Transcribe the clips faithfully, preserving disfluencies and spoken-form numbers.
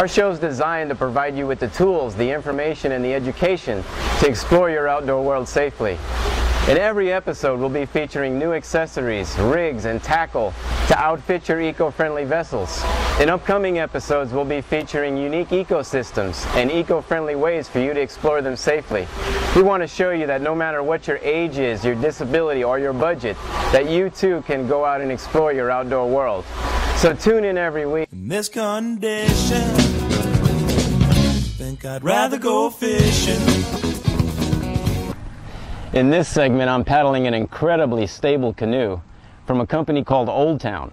Our show is designed to provide you with the tools, the information, and the education to explore your outdoor world safely. In every episode, we'll be featuring new accessories, rigs, and tackle to outfit your eco-friendly vessels. In upcoming episodes, we'll be featuring unique ecosystems and eco-friendly ways for you to explore them safely. We want to show you that no matter what your age is, your disability, or your budget, that you too can go out and explore your outdoor world. So tune in every week. In this condition, think I'd rather go fishing. In this segment, I'm paddling an incredibly stable canoe from a company called Old Town.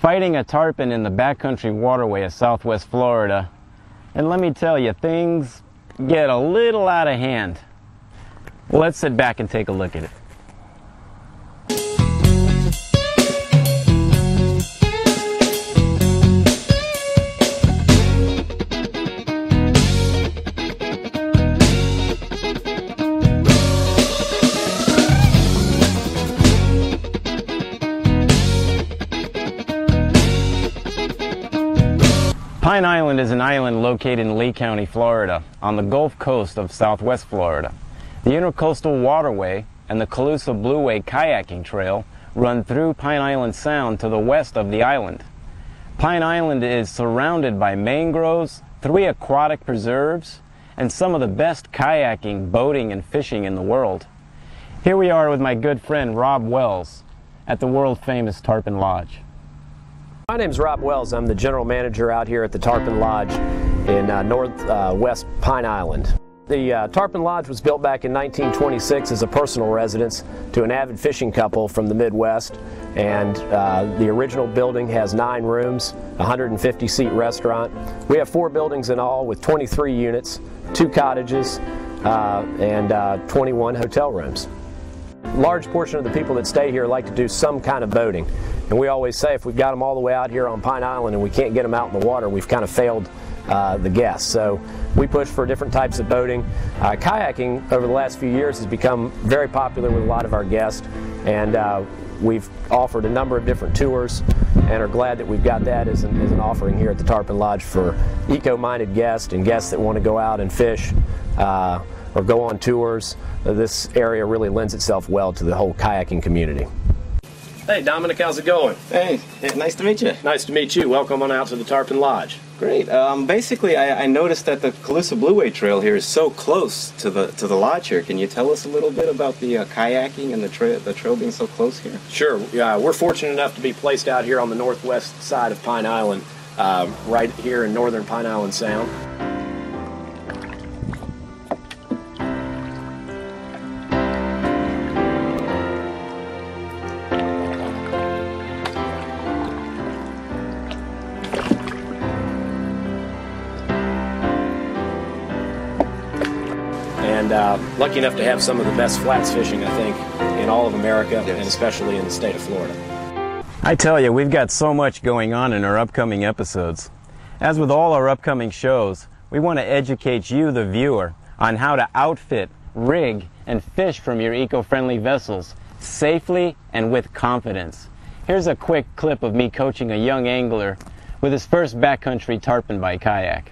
Fighting a tarpon in the backcountry waterway of Southwest Florida, and let me tell you, things get a little out of hand. Let's sit back and take a look at it. Pine Island is an island located in Lee County, Florida, on the Gulf Coast of Southwest Florida. The Intercoastal Waterway and the Calusa Blueway kayaking trail run through Pine Island Sound to the west of the island. Pine Island is surrounded by mangroves, three aquatic preserves, and some of the best kayaking, boating, and fishing in the world. Here we are with my good friend Rob Wells at the world-famous Tarpon Lodge. My name's Rob Wells. I'm the general manager out here at the Tarpon Lodge in uh, northwest uh, Pine Island. The uh, Tarpon Lodge was built back in nineteen twenty-six as a personal residence to an avid fishing couple from the Midwest, and uh, the original building has nine rooms, one hundred fifty seat restaurant. We have four buildings in all with twenty-three units, two cottages, uh, and uh, twenty-one hotel rooms. A large portion of the people that stay here like to do some kind of boating, and we always say if we've got them all the way out here on Pine Island and we can't get them out in the water, we've kind of failed uh, the guests. So we push for different types of boating. Uh, kayaking over the last few years has become very popular with a lot of our guests, and uh, we've offered a number of different tours and are glad that we've got that as an, as an offering here at the Tarpon Lodge for eco-minded guests and guests that want to go out and fish uh, or go on tours. This area really lends itself well to the whole kayaking community. Hey Dominic, how's it going? Hey, nice to meet you. Nice to meet you. Welcome on out to the Tarpon Lodge. Great. Um, basically, I, I noticed that the Calusa Blueway Trail here is so close to the to the lodge here. Can you tell us a little bit about the uh, kayaking and the trail the trail being so close here? Sure. Uh, we're fortunate enough to be placed out here on the northwest side of Pine Island, uh, right here in northern Pine Island Sound. And uh, lucky enough to have some of the best flats fishing, I think, in all of America, yes, and especially in the state of Florida. I tell you, we've got so much going on in our upcoming episodes. As with all our upcoming shows, we want to educate you, the viewer, on how to outfit, rig, and fish from your eco-friendly vessels safely and with confidence. Here's a quick clip of me coaching a young angler with his first backcountry tarpon by kayak.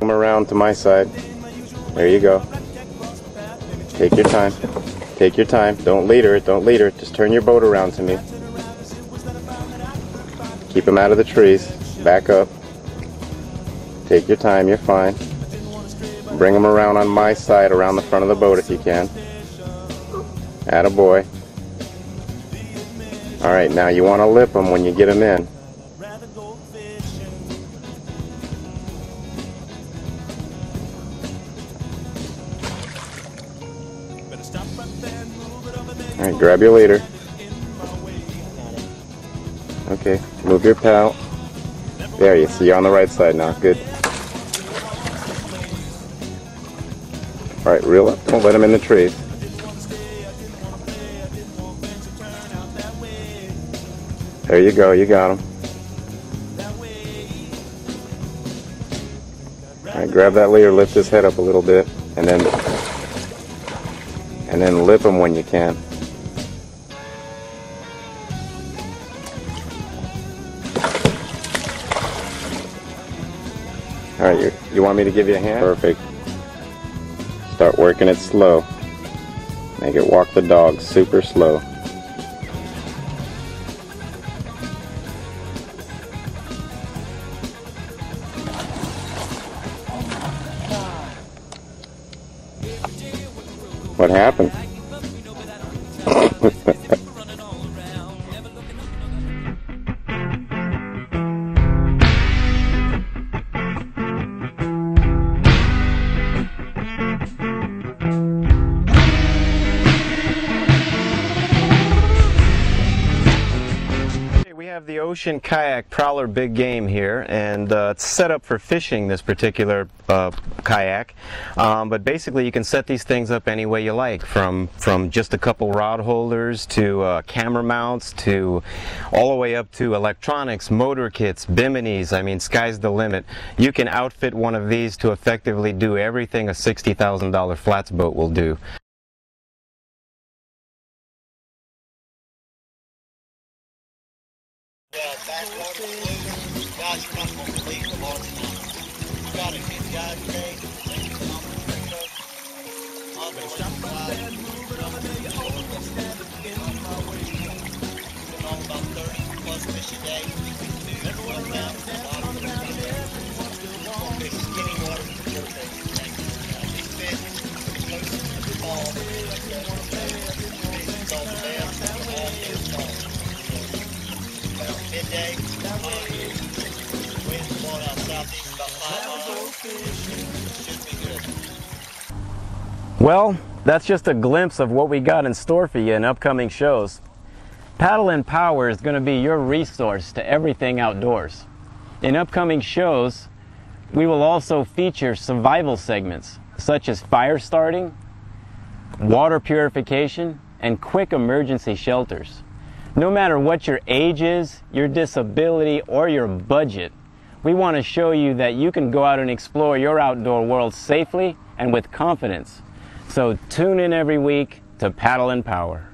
Come around to my side. There you go. Take your time. Take your time. Don't lead her. Don't lead her. Just turn your boat around to me. Keep him out of the trees. Back up. Take your time. You're fine. Bring him around on my side, around the front of the boat if you can. Attaboy. All right, now you want to lip him when you get him in. All right, grab your leader. Okay, move your pal. There, you see, you're on the right side now. Good. All right, reel up. Don't let him in the trees. There you go. You got him. All right, grab that leader, lift his head up a little bit, and then and then lip him when you can. All right, you, you want me to give you a hand? Perfect. Start working it slow. Make it walk the dog super slow. What happened? The Ocean Kayak Prowler Big Game here, and uh, it's set up for fishing, this particular uh, kayak, um, but basically you can set these things up any way you like, from from just a couple rod holders to uh, camera mounts to all the way up to electronics, motor kits, biminis. I mean, sky's the limit. You can outfit one of these to effectively do everything a sixty thousand dollar flats boat will do. Well, that's just a glimpse of what we got in store for you in upcoming shows. Paddle and Power is going to be your resource to everything outdoors. In upcoming shows, we will also feature survival segments such as fire starting, water purification, and quick emergency shelters. No matter what your age is, your disability, or your budget, we want to show you that you can go out and explore your outdoor world safely and with confidence. So tune in every week to Paddle and Power.